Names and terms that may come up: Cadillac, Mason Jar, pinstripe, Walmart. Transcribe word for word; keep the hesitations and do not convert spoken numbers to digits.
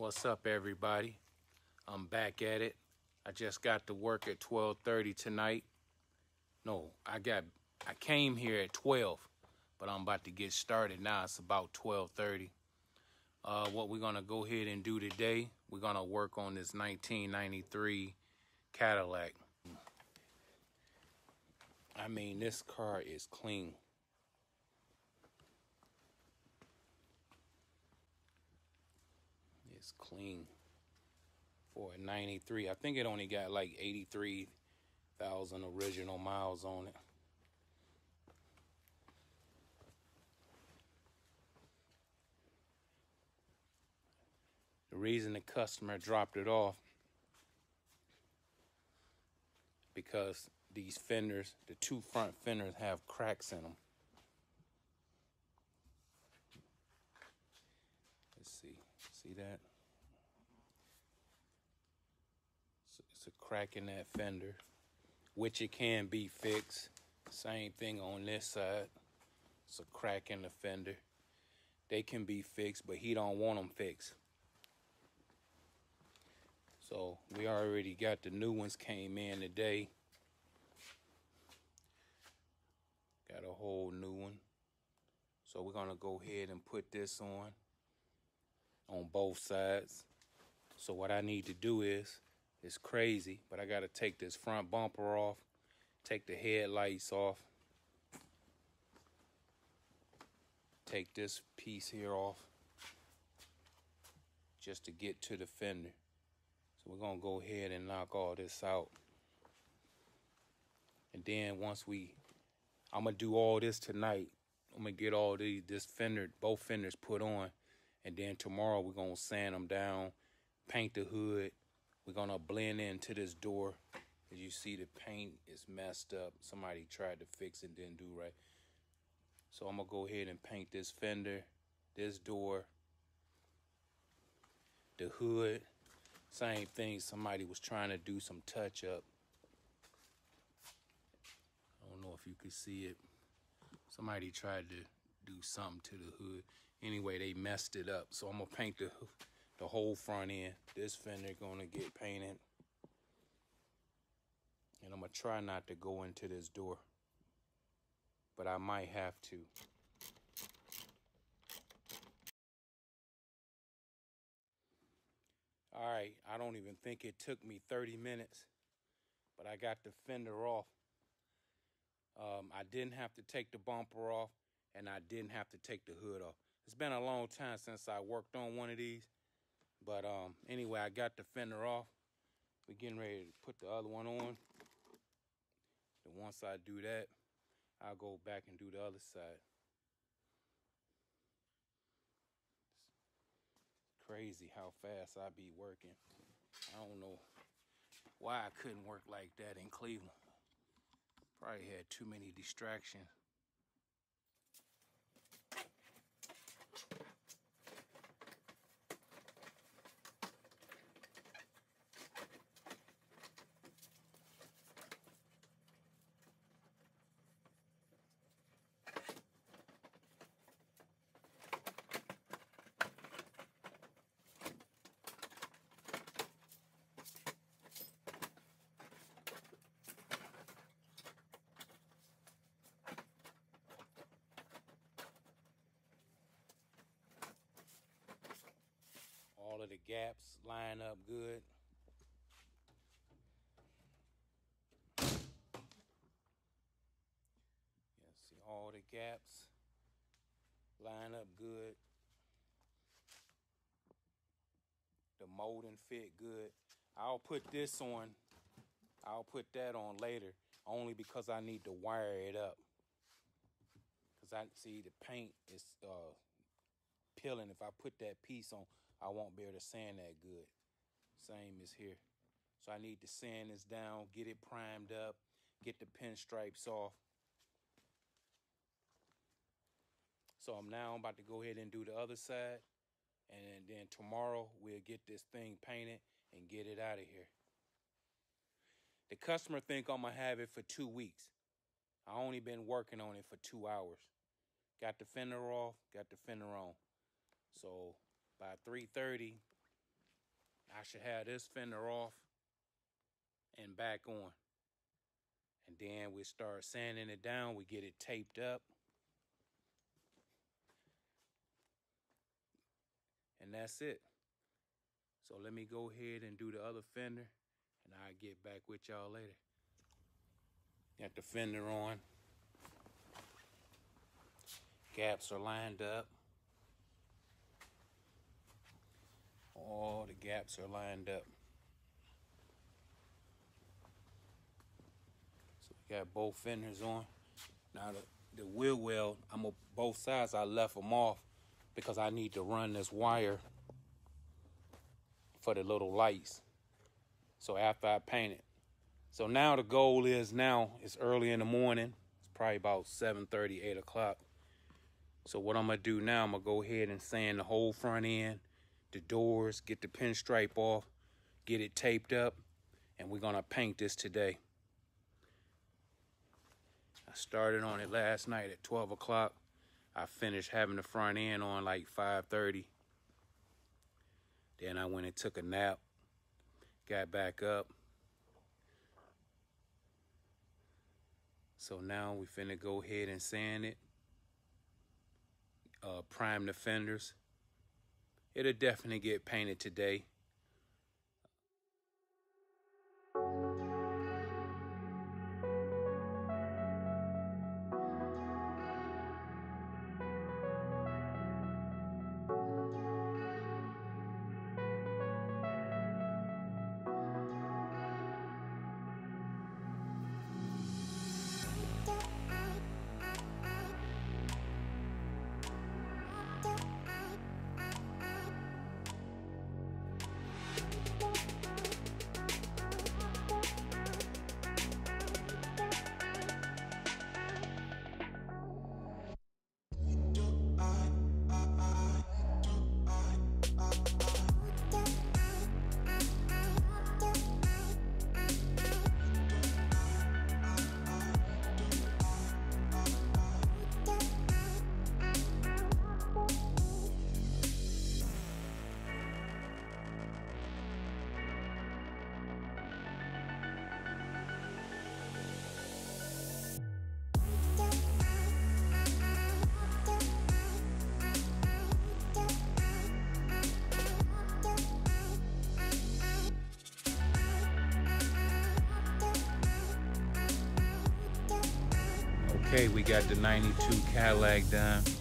What's up, everybody? I'm back at it. I just got to work at twelve thirty tonight. No, I got I came here at twelve, but I'm about to get started now. It's about twelve thirty. Uh, what we're gonna go ahead and do today, we're gonna work on this nineteen ninety-three Cadillac. I mean, this car is clean. It's clean for a ninety-three. I think it only got like eighty-three thousand original miles on it. The reason the customer dropped it off, because these fenders, the two front fenders, have cracks in them. Let's see. See that? It's a crack in that fender, which it can be fixed. Same thing on this side. It's a crack in the fender. They can be fixed, but he don't want them fixed. So we already got the new ones came in today. Got a whole new one. So we're gonna go ahead and put this on, on both sides. So what I need to do is, it's crazy, but I gotta take this front bumper off, take the headlights off, take this piece here off, just to get to the fender. So we're gonna go ahead and knock all this out. And then once we, I'm gonna do all this tonight. I'm gonna get all these, this fender, both fenders put on. And then tomorrow we're gonna sand them down, paint the hood. We're gonna blend into this door. As you see, the paint is messed up. Somebody tried to fix it, didn't do right. So I'm gonna go ahead and paint this fender, this door, the hood. Same thing, somebody was trying to do some touch up. I don't know if you could see it. Somebody tried to do something to the hood. Anyway, they messed it up. So I'm gonna paint the, the whole front end. This fender gonna get painted. And I'm gonna try not to go into this door, but I might have to. All right, I don't even think it took me thirty minutes, but I got the fender off. Um, I didn't have to take the bumper off, and I didn't have to take the hood off. It's been a long time since I worked on one of these, but um, anyway, I got the fender off. We're getting ready to put the other one on. And once I do that, I'll go back and do the other side. Crazy how fast I be working. I don't know why I couldn't work like that in Cleveland. Probably had too many distractions. All of the gaps line up good. Yeah, see, all the gaps line up good. The molding fit good. I'll put this on. I'll put that on later, only because I need to wire it up. Because I see the paint is uh, peeling. If I put that piece on, I won't be able to sand that good. Same as here. So I need to sand this down, get it primed up, get the pinstripes off. So I'm now about to go ahead and do the other side. And then tomorrow we'll get this thing painted and get it out of here. The customer think I'm gonna have it for two weeks. I only been working on it for two hours. Got the fender off, got the fender on. So by three thirty, I should have this fender off and back on. And then we start sanding it down. We get it taped up. And that's it. So let me go ahead and do the other fender, and I'll get back with y'all later. Got the fender on. Gaps are lined up. All the gaps are lined up. So we got both fenders on. Now the, the wheel well, I'm on both sides. I left them off because I need to run this wire for the little lights. So after I paint it. So now the goal is now, it's early in the morning. It's probably about seven thirty, eight o'clock. So what I'm gonna do now, I'm gonna go ahead and sand the whole front end, the doors, get the pinstripe off, get it taped up, and we're gonna paint this today. I started on it last night at twelve o'clock. I finished having the front end on like five thirty. Then I went and took a nap, got back up. So now we finna go ahead and sand it, uh, prime the fenders. It'll definitely get painted today. Okay, we got the ninety-two Cadillac done.